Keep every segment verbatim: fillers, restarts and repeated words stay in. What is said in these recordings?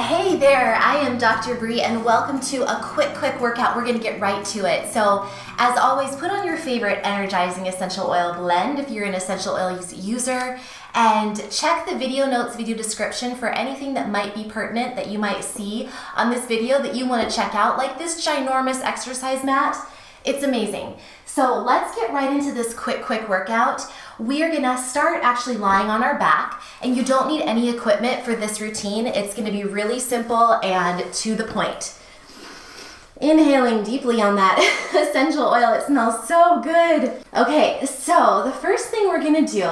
Hey there, I am Doctor Bree and welcome to a quick, quick workout. We're gonna get right to it. So as always, put on your favorite energizing essential oil blend if you're an essential oil user, and check the video notes, video description for anything that might be pertinent that you might see on this video that you wanna check out, like this ginormous exercise mat. It's amazing. So let's get right into this quick, quick workout. We are gonna start actually lying on our back, and you don't need any equipment for this routine. It's gonna be really simple and to the point. Inhaling deeply on that essential oil, it smells so good. Okay, so the first thing we're gonna do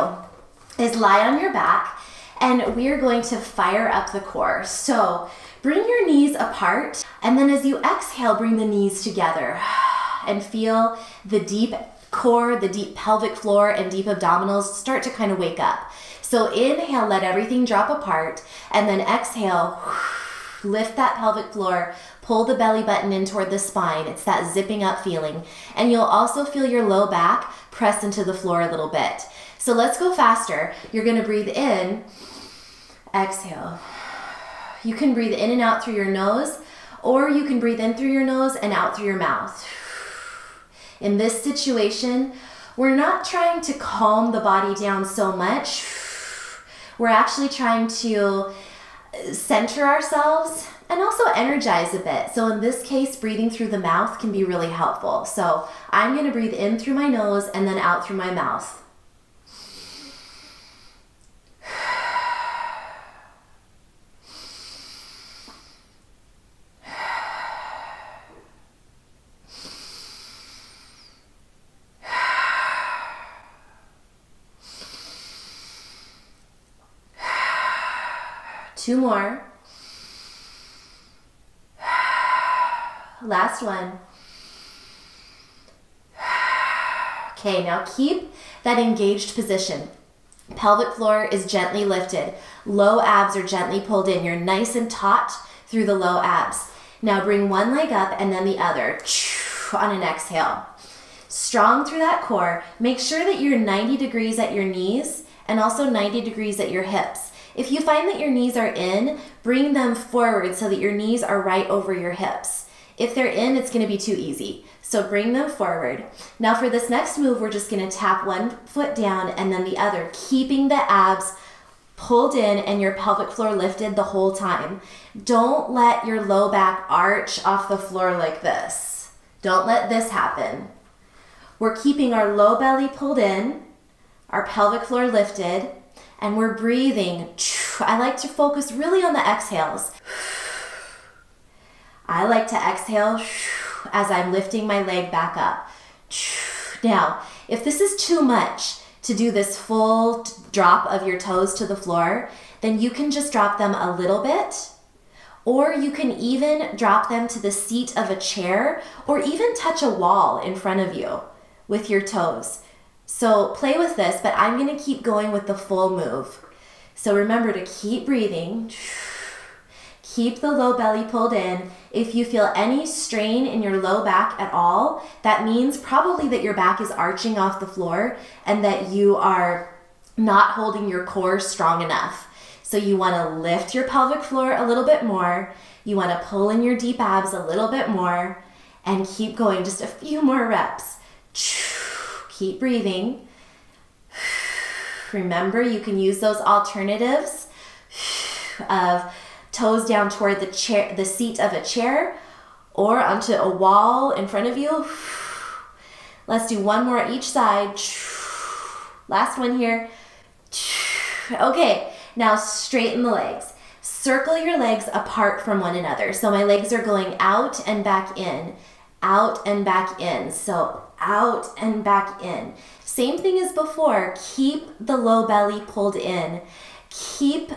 is lie on your back, and we're going to fire up the core. So bring your knees apart, and then as you exhale, bring the knees together. And feel the deep core, the deep pelvic floor, and deep abdominals start to kind of wake up. So inhale, let everything drop apart, and then exhale, lift that pelvic floor, pull the belly button in toward the spine. It's that zipping up feeling. And you'll also feel your low back press into the floor a little bit. So let's go faster. You're gonna breathe in, exhale. You can breathe in and out through your nose, or you can breathe in through your nose and out through your mouth. In this situation, we're not trying to calm the body down so much. We're actually trying to center ourselves and also energize a bit. So in this case, breathing through the mouth can be really helpful. So I'm gonna breathe in through my nose and then out through my mouth. Two more. Last one. Okay, now keep that engaged position. Pelvic floor is gently lifted. Low abs are gently pulled in. You're nice and taut through the low abs. Now bring one leg up and then the other on an exhale. Strong through that core. Make sure that you're ninety degrees at your knees and also ninety degrees at your hips. If you find that your knees are in, bring them forward so that your knees are right over your hips. If they're in, it's gonna be too easy. So bring them forward. Now for this next move, we're just gonna tap one foot down and then the other, keeping the abs pulled in and your pelvic floor lifted the whole time. Don't let your low back arch off the floor like this. Don't let this happen. We're keeping our low belly pulled in, our pelvic floor lifted, and we're breathing. I like to focus really on the exhales. I like to exhale as I'm lifting my leg back up. Now, if this is too much to do this full drop of your toes to the floor, then you can just drop them a little bit, or you can even drop them to the seat of a chair, or even touch a wall in front of you with your toes. So play with this, but I'm gonna keep going with the full move. So remember to keep breathing, keep the low belly pulled in. If you feel any strain in your low back at all, that means probably that your back is arching off the floor and that you are not holding your core strong enough. So you wanna lift your pelvic floor a little bit more, you wanna pull in your deep abs a little bit more, and keep going, just a few more reps. Keep breathing. Remember, you can use those alternatives of toes down toward the chair, the seat of a chair, or onto a wall in front of you. Let's do one more each side. Last one here. Okay, now straighten the legs. Circle your legs apart from one another. So my legs are going out and back in, out and back in. So out and back in. Same thing as before, keep the low belly pulled in. Keep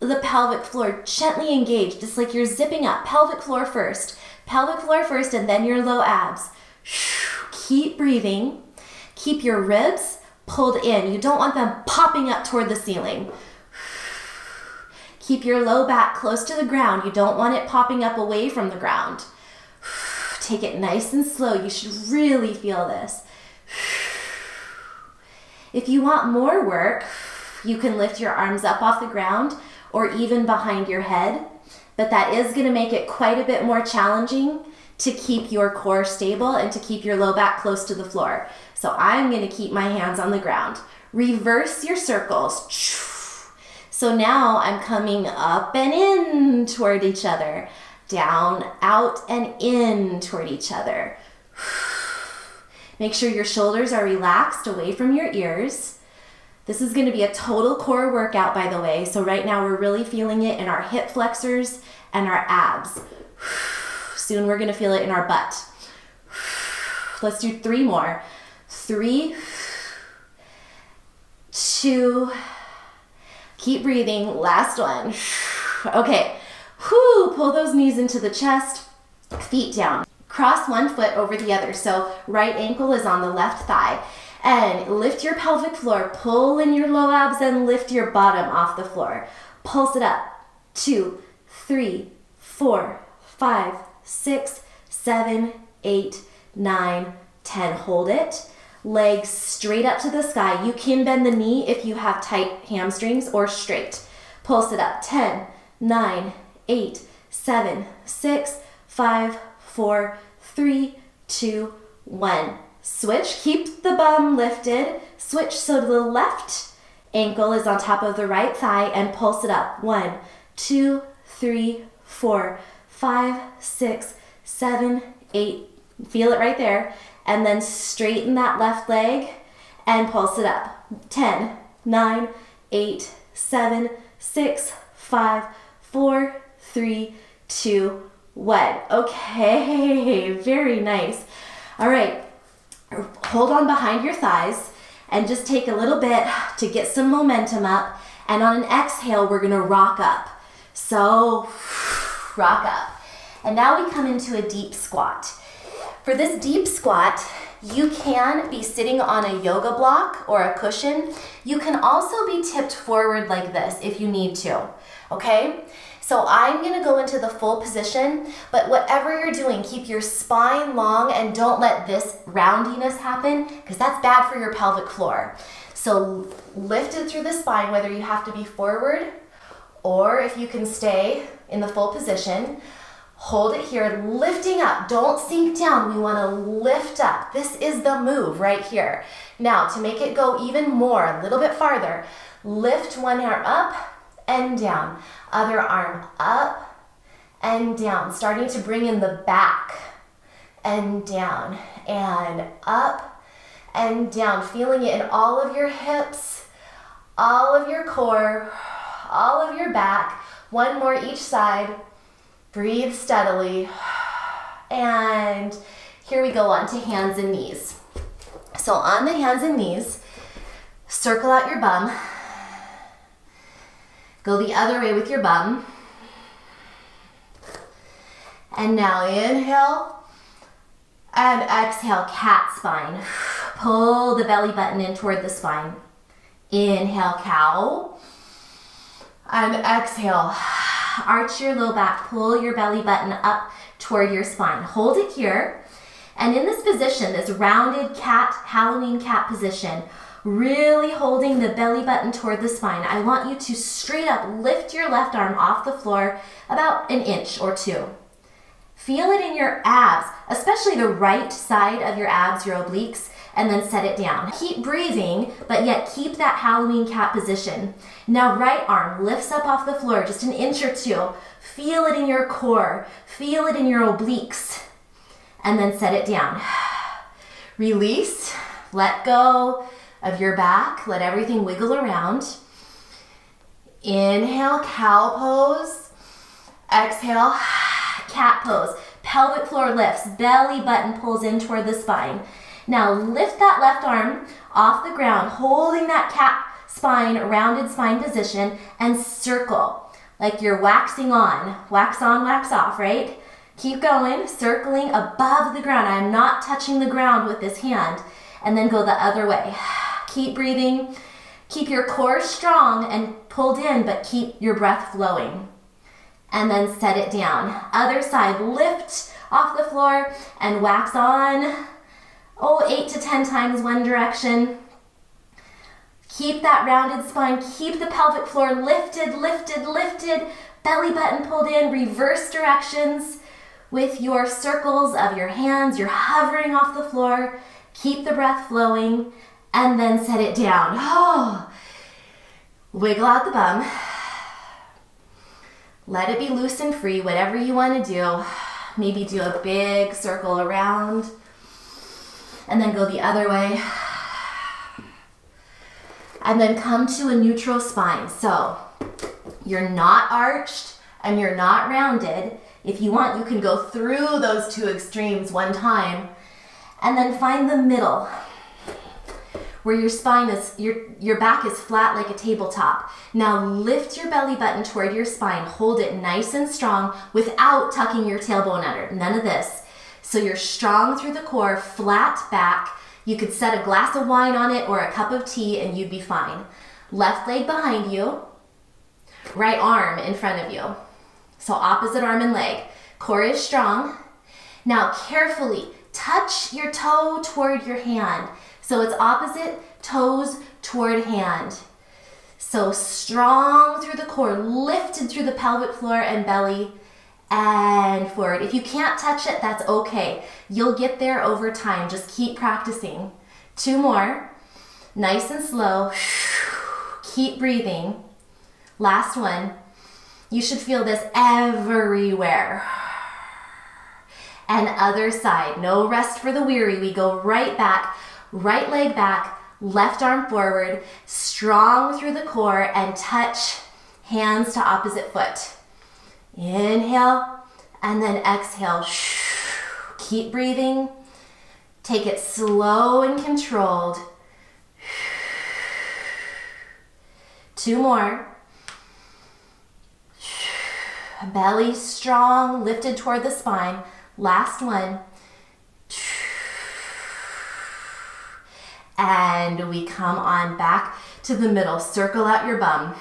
the pelvic floor gently engaged. It's like you're zipping up, pelvic floor first, pelvic floor first, and then your low abs. Keep breathing. Keep your ribs pulled in. You don't want them popping up toward the ceiling. Keep your low back close to the ground. You don't want it popping up away from the ground. Take it nice and slow. You should really feel this. If you want more work, you can lift your arms up off the ground or even behind your head. but that is going to make it quite a bit more challenging to keep your core stable and to keep your low back close to the floor. So I'm going to keep my hands on the ground. Reverse your circles. So now I'm coming up and in toward each other, down, out, and in toward each other. Make sure your shoulders are relaxed away from your ears. This is going to be a total core workout, by the way. So right now we're really feeling it in our hip flexors and our abs. Soon we're going to feel it in our butt. Let's do three more. Three, two, keep breathing. Last one. Okay. Whew, pull those knees into the chest, feet down. Cross one foot over the other. So right ankle is on the left thigh. And lift your pelvic floor. Pull in your low abs and lift your bottom off the floor. Pulse it up. Two, three, four, five, six, seven, eight, nine, ten. Hold it. Legs straight up to the sky. You can bend the knee if you have tight hamstrings, or straight. Pulse it up. ten, nine, eight, seven, six, five, four, three, two, one. Switch, keep the bum lifted. Switch so the left ankle is on top of the right thigh and pulse it up. One, two, three, four, five, six, seven, eight. Feel it right there. And then straighten that left leg and pulse it up. ten, nine, eight, seven, six, five, four, three, two, one. Okay, very nice. All right, hold on behind your thighs and just take a little bit to get some momentum up. And on an exhale, we're gonna rock up. So, rock up. And now we come into a deep squat. For this deep squat, you can be sitting on a yoga block or a cushion. You can also be tipped forward like this if you need to, okay? So I'm gonna go into the full position, but whatever you're doing, keep your spine long and don't let this roundiness happen, because that's bad for your pelvic floor. So lift it through the spine, whether you have to be forward or if you can stay in the full position. Hold it here, lifting up. Don't sink down. We want to lift up. This is the move right here. Now, to make it go even more, a little bit farther, lift one arm up and down. Other arm up and down. Starting to bring in the back and down and up and down. Feeling it in all of your hips, all of your core, all of your back. One more each side. Breathe steadily. And here we go on to hands and knees. So on the hands and knees, circle out your bum. Go the other way with your bum. And now inhale and exhale, cat spine. Pull the belly button in toward the spine. Inhale, cow. And exhale. Arch your low back, pull your belly button up toward your spine. Hold it here. And in this position, this rounded cat, Halloween cat position, really holding the belly button toward the spine, I want you to straight up lift your left arm off the floor about an inch or two. Feel it in your abs, especially the right side of your abs, your obliques, and then set it down. Keep breathing, but yet keep that Halloween cat position. Now right arm lifts up off the floor, just an inch or two. Feel it in your core, feel it in your obliques, and then set it down. Release, let go of your back, let everything wiggle around. Inhale, cow pose. Exhale, cat pose. Pelvic floor lifts, belly button pulls in toward the spine. Now lift that left arm off the ground, holding that cat spine, rounded spine position, and circle like you're waxing on. Wax on, wax off, right? Keep going, circling above the ground. I'm not touching the ground with this hand. And then go the other way. Keep breathing. Keep your core strong and pulled in, but keep your breath flowing. And then set it down. Other side, lift off the floor and wax on. Oh, eight to ten times one direction. Keep that rounded spine, keep the pelvic floor lifted, lifted, lifted, belly button pulled in, reverse directions with your circles of your hands. You're hovering off the floor. Keep the breath flowing and then set it down. Oh, wiggle out the bum. Let it be loose and free, whatever you want to do. Maybe do a big circle around and then go the other way. And then come to a neutral spine. So you're not arched and you're not rounded. If you want, you can go through those two extremes one time and then find the middle where your spine is, your, your back is flat like a tabletop. Now lift your belly button toward your spine. Hold it nice and strong without tucking your tailbone under. None of this. So you're strong through the core, flat back. You could set a glass of wine on it or a cup of tea and you'd be fine. Left leg behind you, right arm in front of you. So opposite arm and leg. Core is strong. Now carefully touch your toe toward your hand. So it's opposite toes toward hand. So strong through the core, lifted through the pelvic floor and belly and forward. If you can't touch it, that's okay. You'll get there over time. Just keep practicing. Two more. Nice and slow. Keep breathing. Last one. You should feel this everywhere. And other side. No rest for the weary. We go right back. Right leg back, left arm forward, strong through the core and touch hands to opposite foot. Inhale and then exhale. Keep breathing. Take it slow and controlled. Two more. Belly strong, lifted toward the spine. Last one. And we come on back to the middle. Circle out your bum.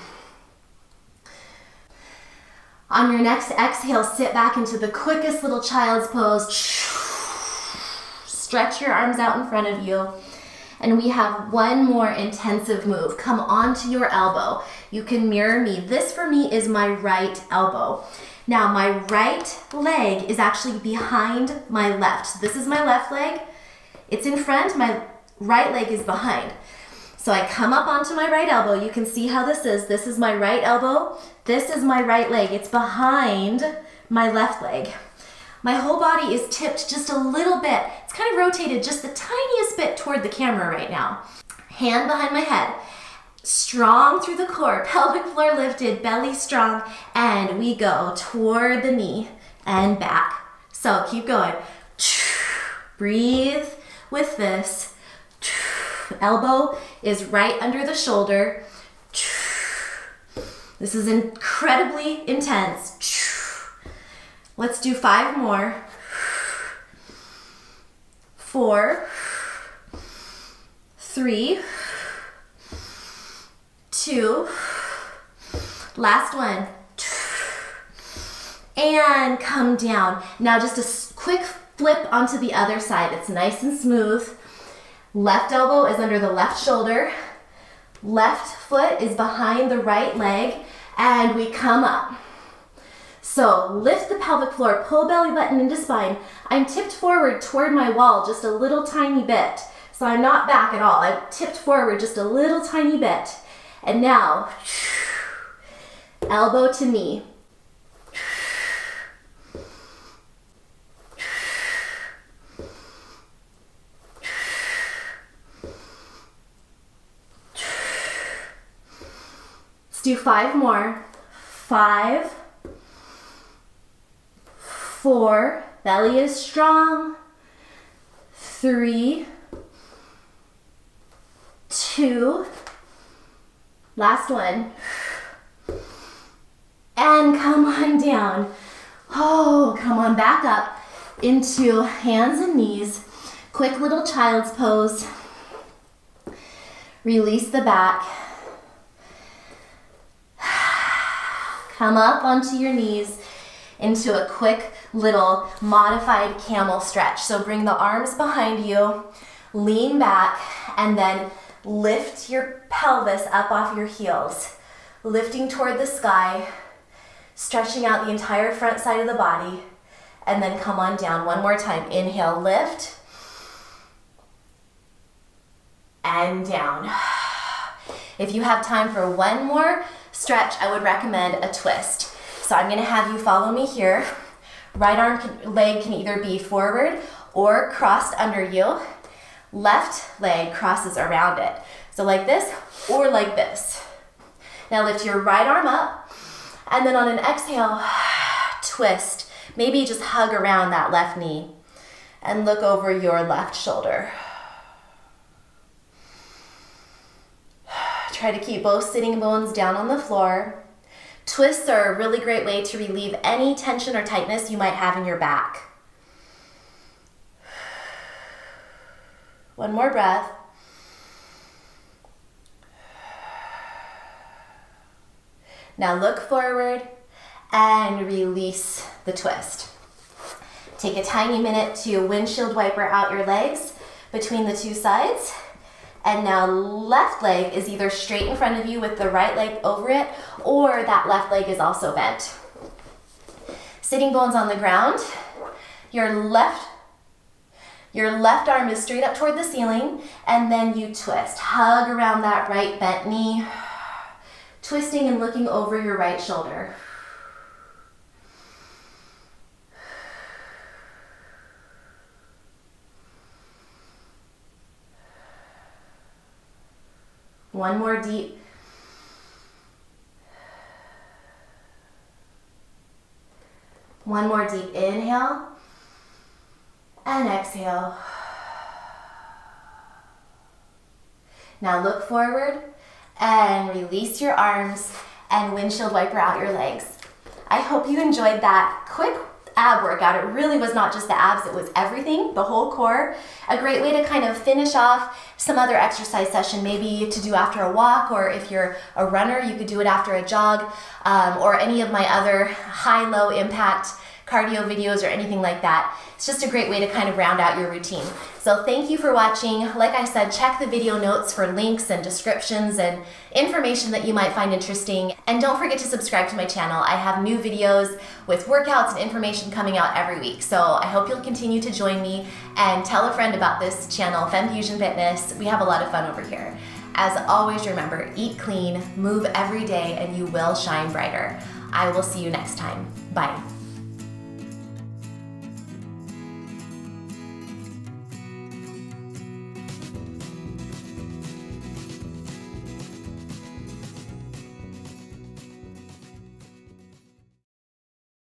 On your next exhale, sit back into the quickest little child's pose. Stretch your arms out in front of you. And we have one more intensive move. Come onto your elbow. You can mirror me. This for me is my right elbow. Now my right leg is actually behind my left. This is my left leg. It's in front. My right leg is behind. So I come up onto my right elbow. You can see how this is. This is my right elbow. This is my right leg. It's behind my left leg. My whole body is tipped just a little bit. It's kind of rotated just the tiniest bit toward the camera right now. Hand behind my head. Strong through the core. Pelvic floor lifted. Belly strong. And we go toward the knee and back. So keep going. Breathe with this. Elbow is right under the shoulder. This is incredibly intense. Let's do five more. Four, three, two, last one. And come down. Now just a quick flip onto the other side. It's nice and smooth. Left elbow is under the left shoulder. Left foot is behind the right leg and we come up. So lift the pelvic floor, pull belly button into spine. I'm tipped forward toward my wall just a little tiny bit. So I'm not back at all. I'm tipped forward just a little tiny bit. And now, elbow to knee. Do five more. Five, four, belly is strong, three, two, last one, and come on down. Oh, come on back up into hands and knees, quick little child's pose, release the back. Come up onto your knees into a quick little modified camel stretch. So bring the arms behind you, lean back, and then lift your pelvis up off your heels, lifting toward the sky, stretching out the entire front side of the body, and then come on down. One more time. Inhale, lift, and down. If you have time for one more stretch, I would recommend a twist. So I'm going to have you follow me here. Right arm can, leg can either be forward or crossed under you. Left leg crosses around it. So like this or like this. Now lift your right arm up, and then on an exhale, twist. Maybe just hug around that left knee and look over your left shoulder. Try to keep both sitting bones down on the floor. Twists are a really great way to relieve any tension or tightness you might have in your back. One more breath. Now look forward and release the twist. Take a tiny minute to windshield wiper out your legs between the two sides. And now left leg is either straight in front of you with the right leg over it, or that left leg is also bent. Sitting bones on the ground. Your left Your left arm is straight up toward the ceiling, and then you twist. Hug around that right bent knee, twisting and looking over your right shoulder. One more deep. One more deep inhale. And exhale. Now look forward and release your arms and windshield wiper out your legs. I hope you enjoyed that quick ab workout. It really was not just the abs, it was everything, the whole core. A great way to kind of finish off some other exercise session, maybe to do after a walk, or if you're a runner, you could do it after a jog, um, or any of my other high-low impact cardio videos or anything like that. It's just a great way to kind of round out your routine. So thank you for watching. Like I said, check the video notes for links and descriptions and information that you might find interesting. And don't forget to subscribe to my channel. I have new videos with workouts and information coming out every week. So I hope you'll continue to join me, and tell a friend about this channel, Femfusion Fitness. We have a lot of fun over here. As always, remember, eat clean, move every day, and you will shine brighter. I will see you next time. Bye.